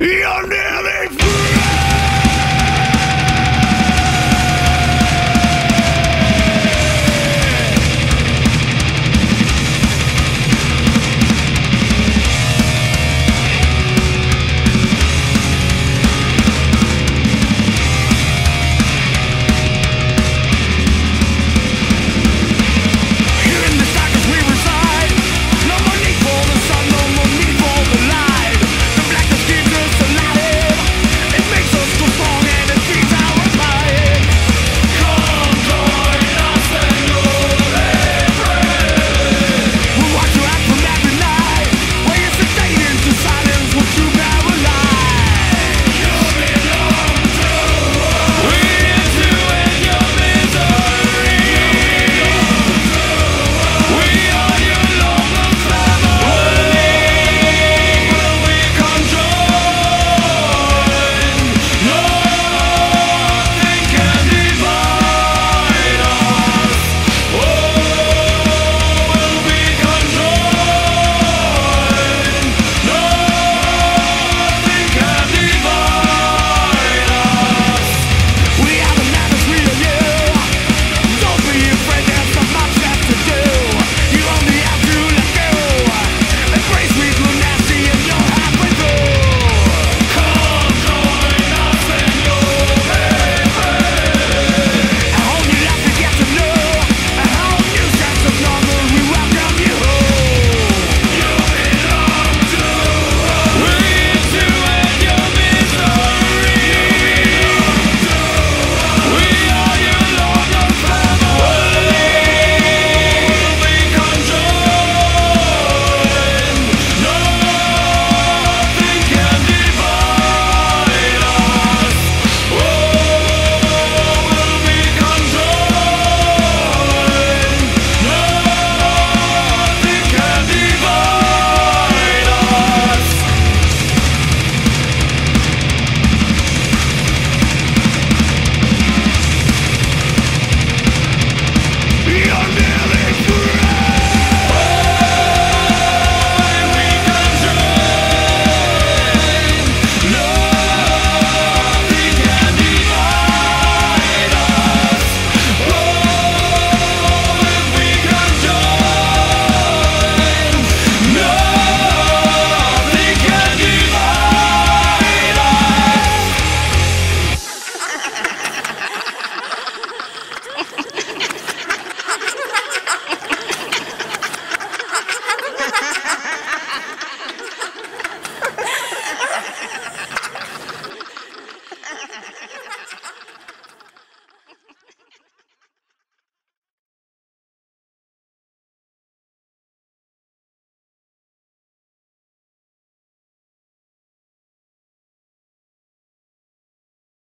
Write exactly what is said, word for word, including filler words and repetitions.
Yonder!